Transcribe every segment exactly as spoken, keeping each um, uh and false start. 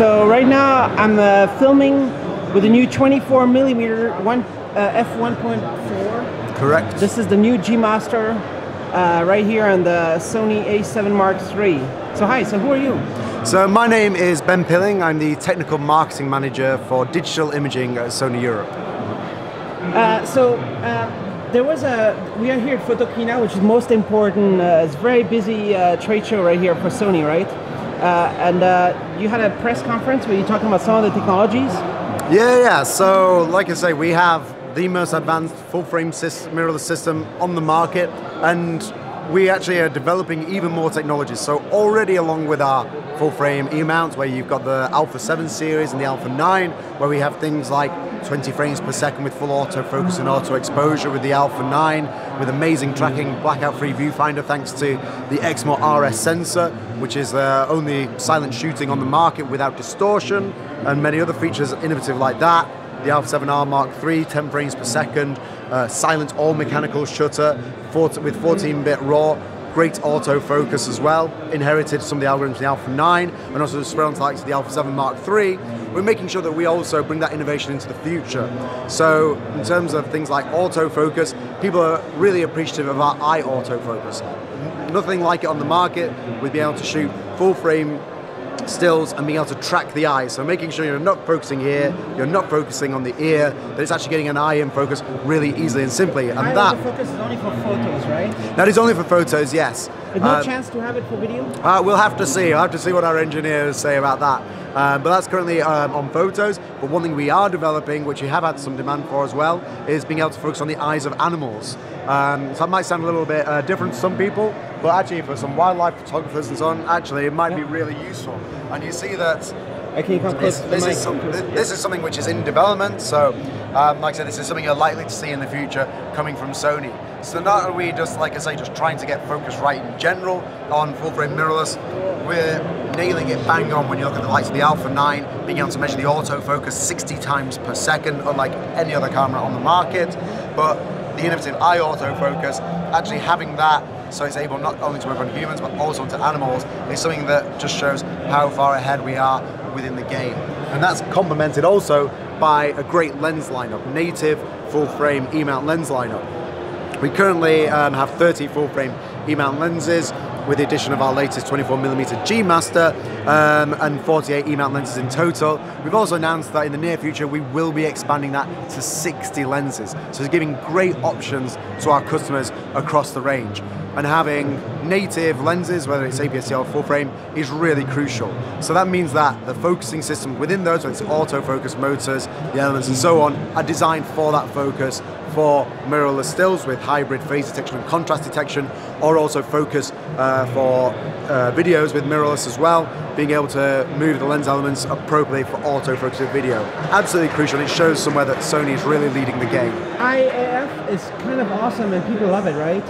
So right now I'm uh, filming with a new twenty-four millimeter one, uh, f one point four. Correct. This is the new G Master uh, right here on the Sony A seven Mark three. So hi, so who are you? So my name is Ben Pilling. I'm the Technical Marketing Manager for Digital Imaging at Sony Europe. Uh, so uh, there was a, we are here at Photokina, which is most important, uh, it's a very busy uh, trade show right here for Sony, right? Uh, and uh, you had a press conference where you were talking about some of the technologies? Yeah, yeah, so like I say, we have the most advanced full-frame mirrorless system on the market, and we actually are developing even more technologies. So already along with our full-frame E-mounts, where you've got the Alpha seven series and the Alpha nine, where we have things like twenty frames per second with full autofocus and auto exposure with the Alpha nine, with amazing tracking, blackout-free viewfinder thanks to the Exmor R S sensor, which is the only silent shooting on the market without distortion, and many other features innovative like that. The Alpha seven R Mark three, ten frames per second, uh, silent all mechanical shutter with fourteen bit RAW, great autofocus as well, inherited some of the algorithms in the Alpha nine, and also spread onto like the Alpha seven Mark three. We're making sure that we also bring that innovation into the future. So in terms of things like autofocus, people are really appreciative of our eye autofocus. Nothing like it on the market, we'd be able to shoot full frame stills and being able to track the eye, so making sure you're not focusing here, you're not focusing on the ear, that it's actually getting an eye in focus really easily and simply. And eye that autofocus is only for photos, right? That is only for photos, yes. There's uh, no chance to have it for video? Uh, we'll have to see. I'll have to see what our engineers say about that. Uh, but that's currently um, on photos. But one thing we are developing, which we have had some demand for as well, is being able to focus on the eyes of animals. Um, so that might sound a little bit uh, different to some people, but actually for some wildlife photographers and so on, actually it might yeah. be really useful. And you see that this, this, is some, this is something which is in development, so um, like I said, this is something you're likely to see in the future coming from Sony. So not are we just, like I say, just trying to get focus right in general on full-frame mirrorless, we're nailing it bang on when you look at the likes of the Alpha nine, being able to measure the autofocus sixty times per second, unlike any other camera on the market, but the innovative eye autofocus, actually having that so it's able not only to work on humans but also to animals, is something that just shows how far ahead we are within the game. And that's complemented also by a great lens lineup, native full-frame E-mount lens lineup. We currently um, have thirty full-frame E-mount lenses with the addition of our latest twenty-four millimeter G Master um, and forty-eight E-mount lenses in total. We've also announced that in the near future we will be expanding that to sixty lenses. So it's giving great options to our customers across the range. And having native lenses, whether it's A P S C or full frame, is really crucial. So that means that the focusing system within those, whether it's autofocus motors, the elements and so on, are designed for that focus, for mirrorless stills with hybrid phase detection and contrast detection, or also focus uh, for uh, videos with mirrorless as well, being able to move the lens elements appropriately for autofocus of video. Absolutely crucial, and it shows somewhere that Sony is really leading the game. I A F is kind of awesome and people love it, right?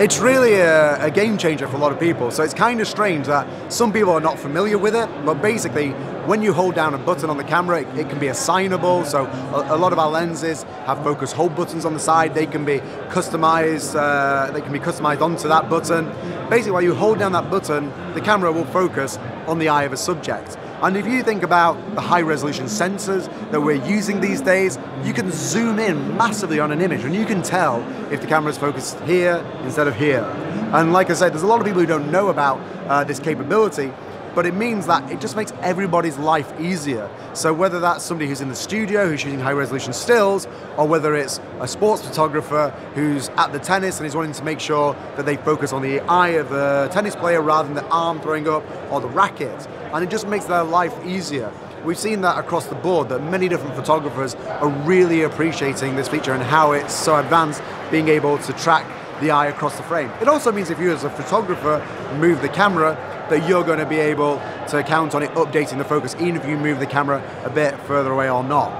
It's really a, a game changer for a lot of people, so it's kind of strange that some people are not familiar with it, but basically when you hold down a button on the camera, it, it can be assignable, so a, a lot of our lenses have focus hold buttons on the side, they can be customized, uh, they can be customized onto that button. Basically, while you hold down that button, the camera will focus on the eye of a subject. And if you think about the high-resolution sensors that we're using these days, you can zoom in massively on an image, and you can tell if the camera's focused here instead of here. And like I said, there's a lot of people who don't know about uh, this capability, but it means that it just makes everybody's life easier. So whether that's somebody who's in the studio, who's shooting high resolution stills, or whether it's a sports photographer who's at the tennis and is wanting to make sure that they focus on the eye of the tennis player rather than the arm throwing up or the racket. And it just makes their life easier. We've seen that across the board, that many different photographers are really appreciating this feature and how it's so advanced, being able to track the eye across the frame. It also means if you as a photographer move the camera, that you're going to be able to count on it updating the focus, even if you move the camera a bit further away or not.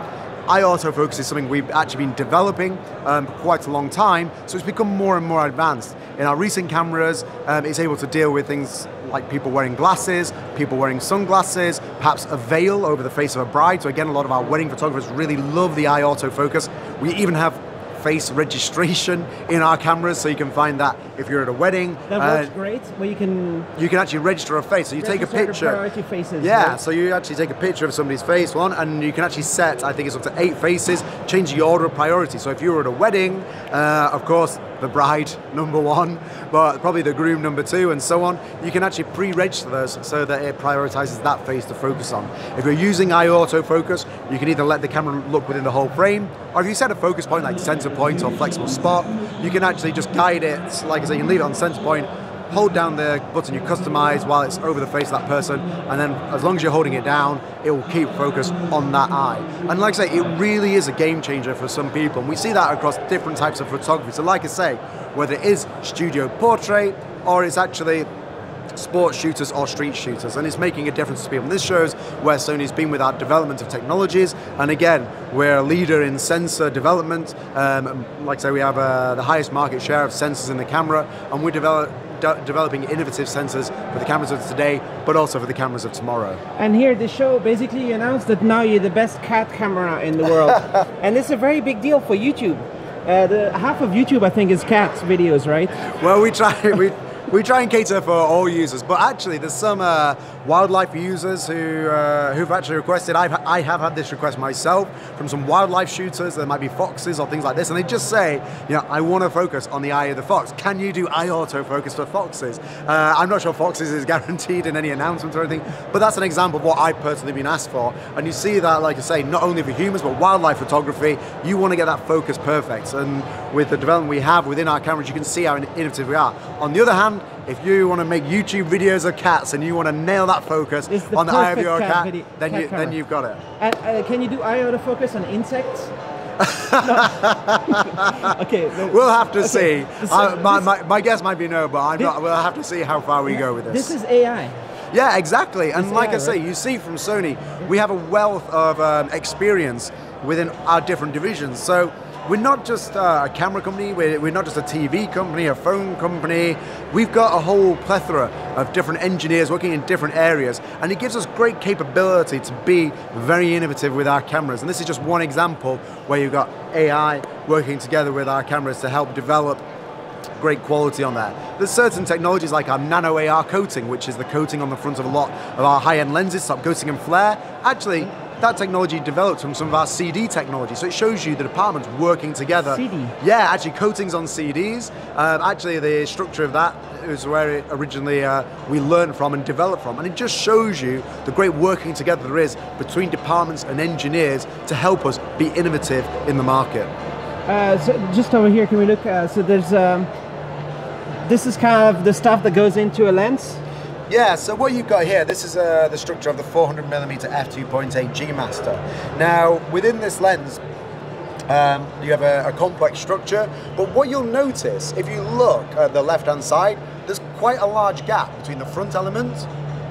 Eye autofocus is something we've actually been developing um, for quite a long time, so it's become more and more advanced. In our recent cameras, um, it's able to deal with things like people wearing glasses, people wearing sunglasses, perhaps a veil over the face of a bride. So again, a lot of our wedding photographers really love the eye autofocus. We even have face registration in our cameras, so you can find that if you're at a wedding. That works uh, great. Well, you can you can actually register a face. So you take a picture. Priority faces. Yeah. Right? So you actually take a picture of somebody's face one, and you can actually set, I think it's up to eight faces, change the order of priority. So if you were at a wedding, uh, of course, the bride number one, but probably the groom number two, and so on. You can actually pre-register those so that it prioritizes that face to focus on. If you're using Eye Autofocus, you can either let the camera look within the whole frame, or if you set a focus point like center point or flexible spot, you can actually just guide it. Like I say, you can leave it on center point, hold down the button you customize while it's over the face of that person, and then as long as you're holding it down, it will keep focus on that eye. And like I say, it really is a game changer for some people. And we see that across different types of photography. So like I say, whether it is studio portrait or it's actually sports shooters or street shooters, and it's making a difference to people. And this shows where Sony's been with our development of technologies, and again, we're a leader in sensor development. Um, like I say, we have uh, the highest market share of sensors in the camera, and we're develop de developing innovative sensors for the cameras of today, but also for the cameras of tomorrow. And here at the show, basically you announced that now you're the best cat camera in the world. And it's a very big deal for YouTube. Uh, the, half of YouTube, I think, is cat videos, right? Well, we try... We, We try and cater for all users, but actually there's some uh, wildlife users who, uh, who've actually requested, I've, I have had this request myself from some wildlife shooters, there might be foxes or things like this, and they just say, you know, I want to focus on the eye of the fox. Can you do eye autofocus for foxes? Uh, I'm not sure foxes is guaranteed in any announcements or anything, but that's an example of what I've personally been asked for. And you see that, like I say, not only for humans, but wildlife photography, you want to get that focus perfect. And with the development we have within our cameras, you can see how innovative we are. On the other hand, if you want to make YouTube videos of cats and you want to nail that focus the on the eye of your cat, cat then, cat you, then you've got it. And, uh, can you do eye autofocus on insects? Okay, we'll have to okay. see. So I, my, my, my guess might be no, but I'm this, not, we'll have to see how far we yeah, go with this. This is A I. Yeah, exactly. And it's like A I, I say, right? You see from Sony, we have a wealth of um, experience within our different divisions. So we're not just uh, a camera company, we're, we're not just a T V company, a phone company. We've got a whole plethora of different engineers working in different areas, and it gives us great capability to be very innovative with our cameras. And this is just one example where you've got A I working together with our cameras to help develop great quality on that. There's certain technologies like our Nano A R coating, which is the coating on the front of a lot of our high-end lenses, stop coating and flare. Actually, that technology developed from some of our C D technology, so it shows you the departments working together. C D? Yeah, actually coatings on C Ds. Um, actually, the structure of that is where it originally uh, we learned from and developed from, and it just shows you the great working together there is between departments and engineers to help us be innovative in the market. Uh, so just over here, can we look? Uh, so there's um, this is kind of the stuff that goes into a lens. Yeah, so what you've got here, this is uh, the structure of the four hundred millimeter f two point eight G Master. Now, within this lens, um, you have a, a complex structure, but what you'll notice, if you look at the left-hand side, there's quite a large gap between the front element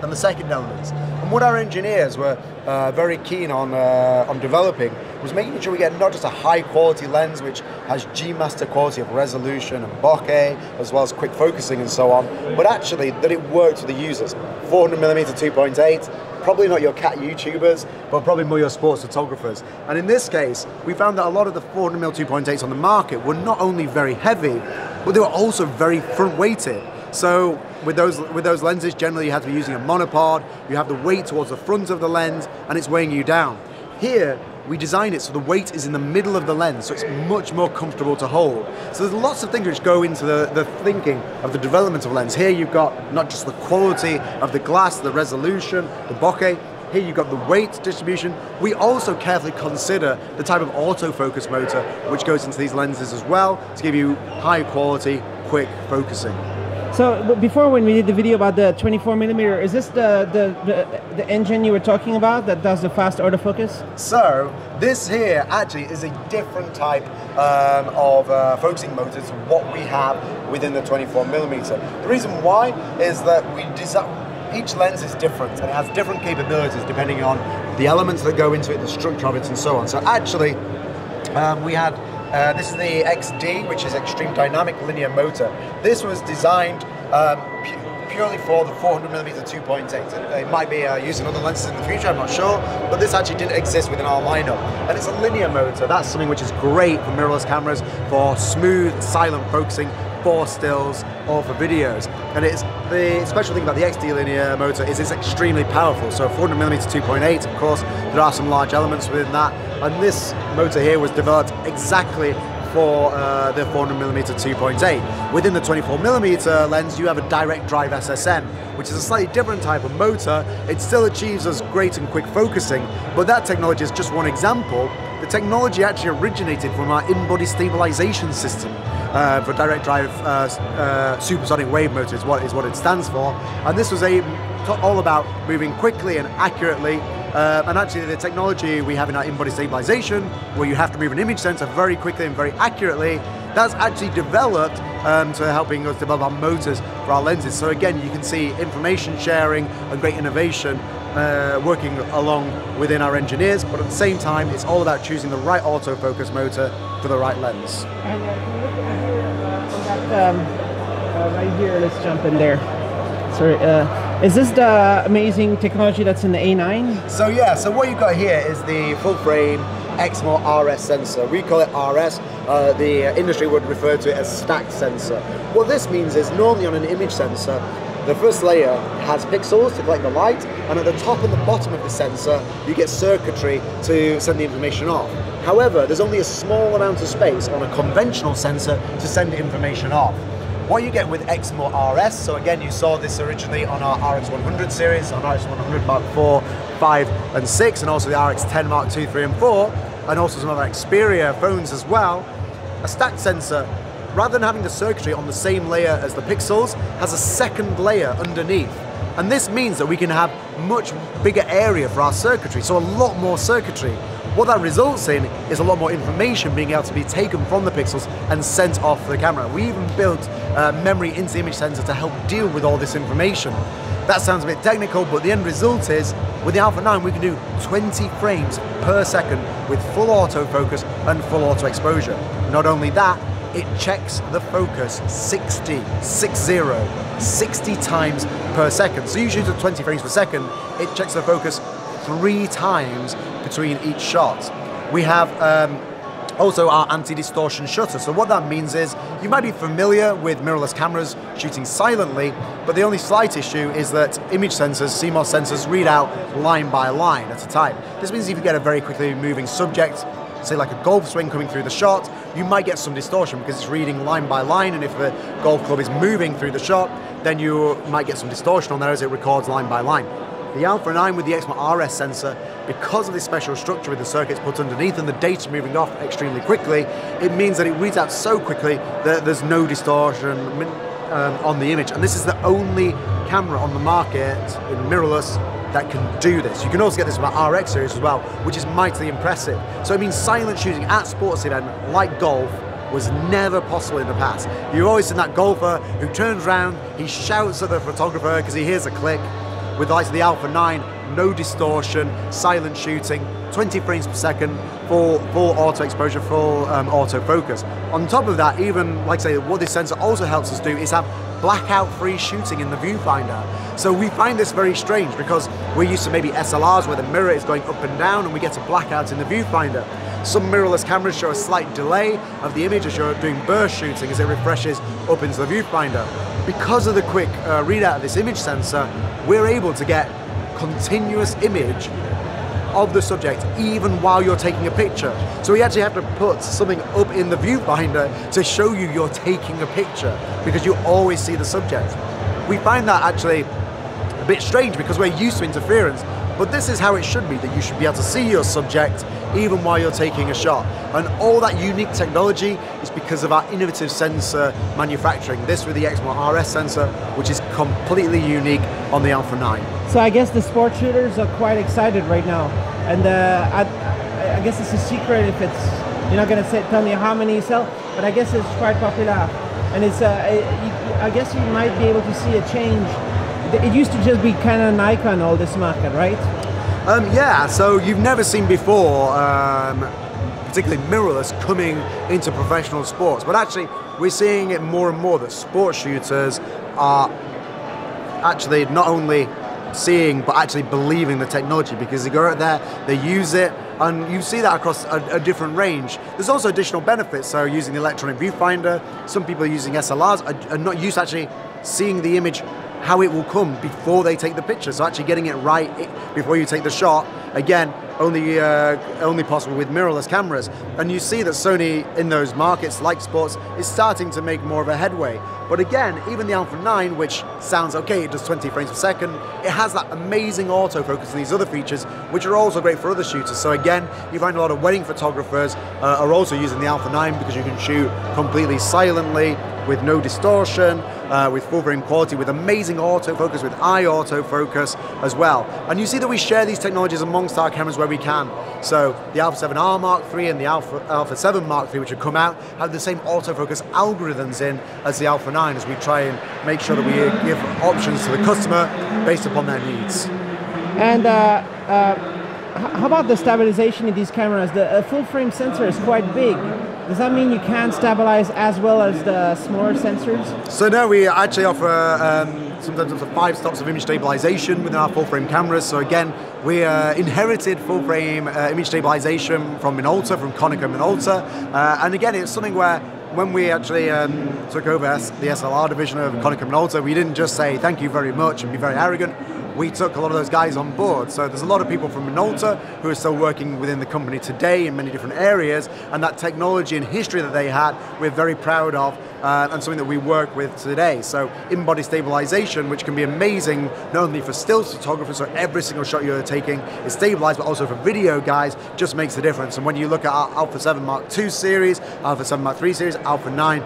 and the second element. And what our engineers were uh, very keen on, uh, on developing was making sure we get not just a high-quality lens, which has G-Master quality of resolution and bokeh, as well as quick focusing and so on, but actually that it works for the users. four hundred millimeter two point eight, probably not your cat YouTubers, but probably more your sports photographers. And in this case, we found that a lot of the four hundred millimeter two point eights on the market were not only very heavy, but they were also very front-weighted. So with those, with those lenses, generally you have to be using a monopod, you have the weight towards the front of the lens, and it's weighing you down. Here, we design it so the weight is in the middle of the lens, so it's much more comfortable to hold. So there's lots of things which go into the, the thinking of the development of lens. Here you've got not just the quality of the glass, the resolution, the bokeh. Here you've got the weight distribution. We also carefully consider the type of autofocus motor which goes into these lenses as well to give you high quality, quick focusing. So before, when we did the video about the twenty-four millimeter, is this the, the, the, the engine you were talking about that does the fast autofocus? So this here actually is a different type um, of uh, focusing motor to what we have within the twenty-four millimeter. The reason why is that we each lens is different and it has different capabilities depending on the elements that go into it, the structure of it and so on. So actually um, we had Uh, this is the X D, which is Extreme Dynamic Linear Motor. This was designed um, pu purely for the four hundred millimeter two point eight. It might be uh, using other lenses in the future, I'm not sure, but this actually didn't exist within our lineup. And it's a linear mode, so that's something which is great for mirrorless cameras, for smooth, silent focusing, for stills or for videos. And it's the special thing about the X D linear motor is it's extremely powerful. So four hundred millimeter two point eight, of course, there are some large elements within that. And this motor here was developed exactly for uh, the four hundred millimeter two point eight. Within the twenty-four millimeter lens, you have a direct drive S S M, which is a slightly different type of motor. It still achieves us great and quick focusing, but that technology is just one example. The technology actually originated from our in-body stabilization system uh, for direct drive uh, uh, supersonic wave motor is what, is what it stands for. And this was a, all about moving quickly and accurately. Uh, and actually the technology we have in our in-body stabilization, where you have to move an image sensor very quickly and very accurately, that's actually developed um, to helping us develop our motors for our lenses. So again, you can see information sharing and great innovation Uh, working along within our engineers, but at the same time it's all about choosing the right autofocus motor for the right lens. And uh, can you look at that, um, uh, right here, let's jump in there. Sorry, uh, is this the amazing technology that's in the A nine? So yeah, so what you've got here is the full frame Exmor R S sensor. We call it R S, uh, the industry would refer to it as stacked sensor. What this means is normally on an image sensor, the first layer has pixels to collect the light, and at the top and the bottom of the sensor, you get circuitry to send the information off. However, there's only a small amount of space on a conventional sensor to send information off. What you get with Exmor R S, so again, you saw this originally on our R X one hundred series, on R X one hundred Mark four, five, and six, and also the R X ten Mark two, three, and four, and also some other Xperia phones as well. A stacked sensor, rather than having the circuitry on the same layer as the pixels, has a second layer underneath. And this means that we can have much bigger area for our circuitry, so a lot more circuitry. What that results in is a lot more information being able to be taken from the pixels and sent off the camera. We even built uh, memory into the image sensor to help deal with all this information. That sounds a bit technical, but the end result is, with the Alpha nine, we can do twenty frames per second with full autofocus and full auto exposure. Not only that, it checks the focus sixty, six zero, sixty times per second. So usually to twenty frames per second, it checks the focus three times between each shot. We have um, also our anti-distortion shutter. So what that means is, you might be familiar with mirrorless cameras shooting silently, but the only slight issue is that image sensors, C MOS sensors, read out line by line at a time. This means if you get a very quickly moving subject, say like a golf swing coming through the shot, you might get some distortion because it's reading line by line, and if the golf club is moving through the shot, then you might get some distortion on there as it records line by line. The Alpha nine with the Exmor R S sensor, because of this special structure with the circuits put underneath and the data moving off extremely quickly, it means that it reads out so quickly that there's no distortion um, on the image. And this is the only camera on the market in mirrorless that can do this. You can also get this with our R X series as well, which is mightily impressive. So it means silent shooting at sports event, like golf, was never possible in the past. You've always seen that golfer who turns around, he shouts at the photographer because he hears a click. With the likes of the Alpha nine, no distortion, silent shooting, twenty frames per second, full, full auto exposure, full um, autofocus. On top of that, even, like I say, what this sensor also helps us do is have blackout-free shooting in the viewfinder. So we find this very strange because we're used to maybe S L Rs where the mirror is going up and down and we get a blackout in the viewfinder. Some mirrorless cameras show a slight delay of the image as you're doing burst shooting as it refreshes up into the viewfinder. Because of the quick uh, readout of this image sensor, we're able to get continuous image of the subject even while you're taking a picture. So we actually have to put something up in the viewfinder to show you you're taking a picture because you always see the subject. We find that actually a bit strange because we're used to interference, but this is how it should be, that you should be able to see your subject even while you're taking a shot. And all that unique technology is because of our innovative sensor manufacturing. This with the Exmor R S sensor, which is completely unique on the Alpha nine. So I guess the sport shooters are quite excited right now. And uh, I, I guess it's a secret if it's, you're not gonna say, tell me how many you sell, but I guess it's quite popular. And it's, uh, I, I guess you might be able to see a change. It used to just be Canon, Nikon, all this market, right? Um, yeah, so you've never seen before, um, particularly mirrorless, coming into professional sports. But actually, we're seeing it more and more that sports shooters are actually not only seeing but actually believing the technology, because they go out there, they use it, and you see that across a, a different range. There's also additional benefits, so using the electronic viewfinder, some people are using S L Rs and are, are not used to actually seeing the image, how it will come before they take the picture, so actually getting it right before you take the shot, again, only, uh, only possible with mirrorless cameras. And you see that Sony, in those markets like sports, is starting to make more of a headway. But again, even the Alpha nine, which sounds okay, it does twenty frames per second, it has that amazing autofocus and these other features, which are also great for other shooters. So again, you find a lot of wedding photographers uh, are also using the Alpha nine, because you can shoot completely silently, with no distortion, uh, with full frame quality, with amazing autofocus, with eye autofocus as well. And you see that we share these technologies amongst our cameras where we can. So the Alpha seven R Mark three and the Alpha seven Mark three, which have come out, have the same autofocus algorithms in as the Alpha nine, as we try and make sure that we give options to the customer based upon their needs. And uh, uh, how about the stabilization in these cameras? The uh, full frame sensor is quite big. Does that mean you can stabilize as well as the smaller sensors? So no, we actually offer um, sometimes up to five stops of image stabilization within our full-frame cameras. So again, we uh, inherited full-frame uh, image stabilization from Minolta, from Konica Minolta. Uh, and again, it's something where when we actually um, took over the S L R division of Konica Minolta, we didn't just say thank you very much and be very arrogant. We took a lot of those guys on board. So there's a lot of people from Minolta who are still working within the company today in many different areas, and that technology and history that they had, we're very proud of, uh, and something that we work with today. So in-body stabilization, which can be amazing, not only for stills photographers, so every single shot you're taking is stabilized, but also for video guys, just makes a difference. And when you look at our Alpha seven Mark two series, Alpha seven Mark three series, Alpha nine,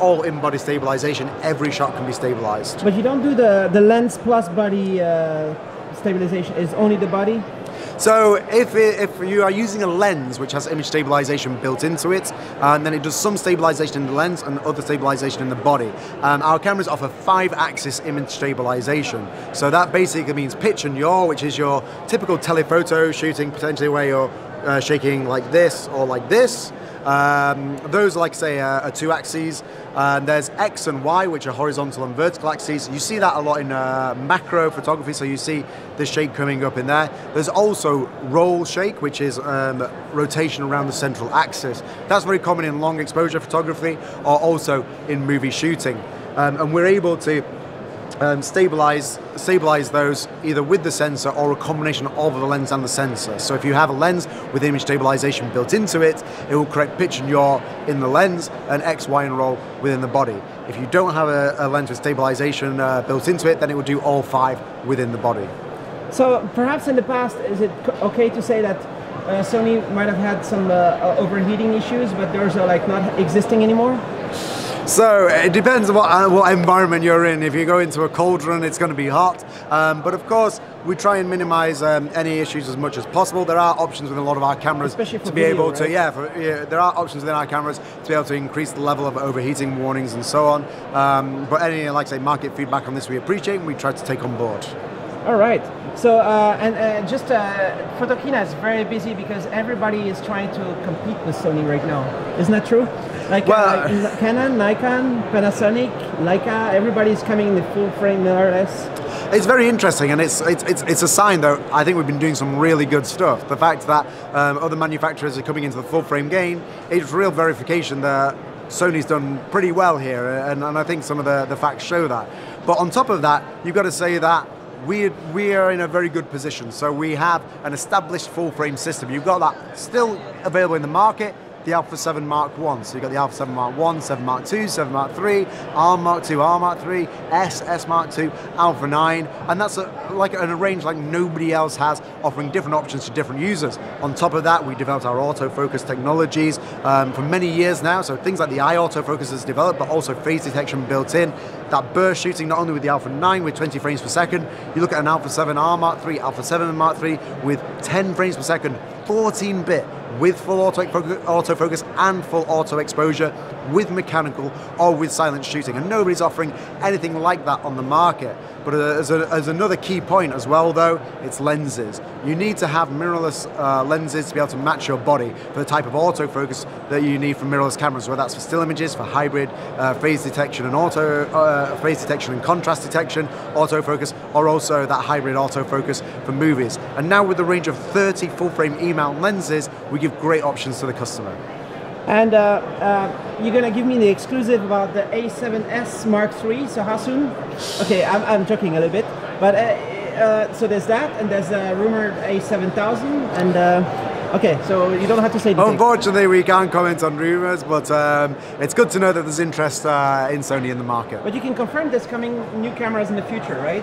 all in-body stabilization, every shot can be stabilized. But you don't do the, the lens plus body uh, stabilization, it's only the body? So if, it, if you are using a lens which has image stabilization built into it, and then it does some stabilization in the lens and other stabilization in the body. Um, our cameras offer five-axis image stabilization. So that basically means pitch and yaw, which is your typical telephoto shooting, potentially where you're uh, shaking like this or like this. Um, those, like say, uh, are two axes. Uh, there's X and Y, which are horizontal and vertical axes. You see that a lot in uh, macro photography, so you see the shake coming up in there. There's also roll shake, which is um, rotation around the central axis. That's very common in long exposure photography, or also in movie shooting. Um, and we're able to Um, stabilize, stabilize those either with the sensor or a combination of the lens and the sensor. So if you have a lens with image stabilization built into it, it will correct pitch and yaw in the lens and X, Y and roll within the body. If you don't have a, a lens with stabilization uh, built into it, then it will do all five within the body. So perhaps in the past, is it okay to say that uh, Sony might have had some uh, overheating issues, but those are like not existing anymore? So it depends on what, uh, what environment you're in. If you go into a cauldron, it's going to be hot. Um, but of course, we try and minimize um, any issues as much as possible. There are options within a lot of our cameras to be able to, yeah, for, yeah, there are options within our cameras to be able to increase the level of overheating warnings and so on. Um, but any, like say, market feedback on this we appreciate and we try to take on board. All right. So, uh, and uh, just, uh, Photokina is very busy because everybody is trying to compete with Sony right now. Isn't that true? Like, well, uh, like Canon, Nikon, Panasonic, Leica, everybody's coming in the full frame more or less. It's very interesting, and it's, it's, it's, it's a sign though, I think we've been doing some really good stuff. The fact that um, other manufacturers are coming into the full frame game, it's real verification that Sony's done pretty well here, and, and I think some of the, the facts show that. But on top of that, you've got to say that We, we are in a very good position. So we have an established full-frame system. You've got that still available in the market, the Alpha seven Mark one. So you've got the Alpha seven Mark one, seven Mark two, seven Mark three, R Mark two, R Mark three, S S Mark two, Alpha nine. And that's a, like an range like nobody else has, offering different options to different users. On top of that, we developed our autofocus technologies um, for many years now. So things like the eye autofocus is developed, but also phase detection built in. That burst shooting, not only with the Alpha nine with twenty frames per second, you look at an Alpha seven R Mark three, Alpha seven Mark three with ten frames per second, fourteen bit, with full auto autofocus and full auto exposure, with mechanical or with silent shooting, and nobody's offering anything like that on the market. But as, a, as another key point as well though, it's lenses. You need to have mirrorless uh, lenses to be able to match your body for the type of autofocus that you need for mirrorless cameras, whether that's for still images, for hybrid uh, phase detection and auto uh, phase detection and contrast detection autofocus, or also that hybrid autofocus for movies. And now with the range of thirty full-frame E-mount lenses, we give great options to the customer. And uh, uh, you're gonna give me the exclusive about the A seven S Mark three, so how soon? Okay, I'm, I'm joking a little bit, but uh, uh, so there's that, and there's a rumored A seven thousand, and uh, okay, so you don't have to say anything. Unfortunately, we can't comment on rumors, but um, it's good to know that there's interest uh, in Sony in the market. But you can confirm there's coming new cameras in the future, right?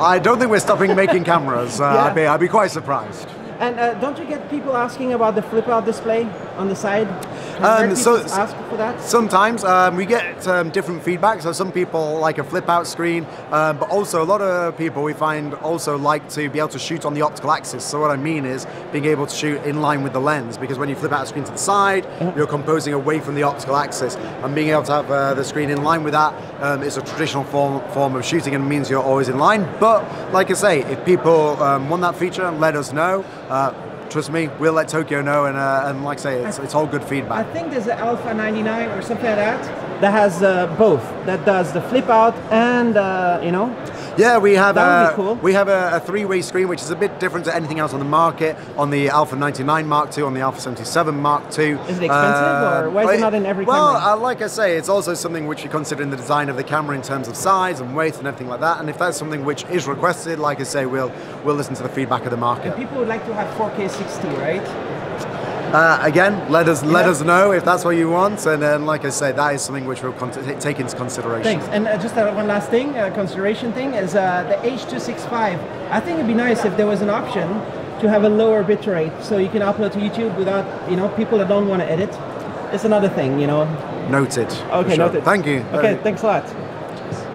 I don't think we're stopping making cameras. Uh, yeah. I'd be, I'd be quite surprised. And uh, don't you get people asking about the flip-out display on the side? Um, so ask for that? Sometimes um, we get um, different feedback. So some people like a flip-out screen, um, but also a lot of people we find also like to be able to shoot on the optical axis. So what I mean is being able to shoot in line with the lens, because when you flip out a screen to the side, mm-hmm. you're composing away from the optical axis, and being able to have uh, the screen in line with that um, is a traditional form form of shooting and means you're always in line. But like I say, if people um, want that feature, let us know. Uh, Trust me, we'll let Tokyo know, and, uh, and like I say, it's, it's all good feedback. I think there's an Alpha ninety-nine or something like that that has uh, both, that does the flip out and uh, you know. Yeah, we have a, cool. we have a, a three-way screen, which is a bit different to anything else on the market. On the Alpha ninety-nine Mark two, on the Alpha seventy-seven Mark two. Is it expensive, uh, or why is it, it not in every well, camera? Well, uh, like I say, it's also something which you consider in the design of the camera in terms of size and weight and everything like that. And if that's something which is requested, like I say, we'll we'll listen to the feedback of the market. And people would like to have four K sixty, right? Uh, again, let us let yeah. us know if that's what you want, and then, like I say, that is something which we'll con take into consideration. Thanks. And uh, just uh, one last thing, uh, consideration thing is uh, the H two sixty-five. I think it'd be nice if there was an option to have a lower bitrate, so you can upload to YouTube without, you know, people that don't want to edit. It's another thing, you know. Noted. Okay, sure. Noted. Thank you. Okay, thanks a lot.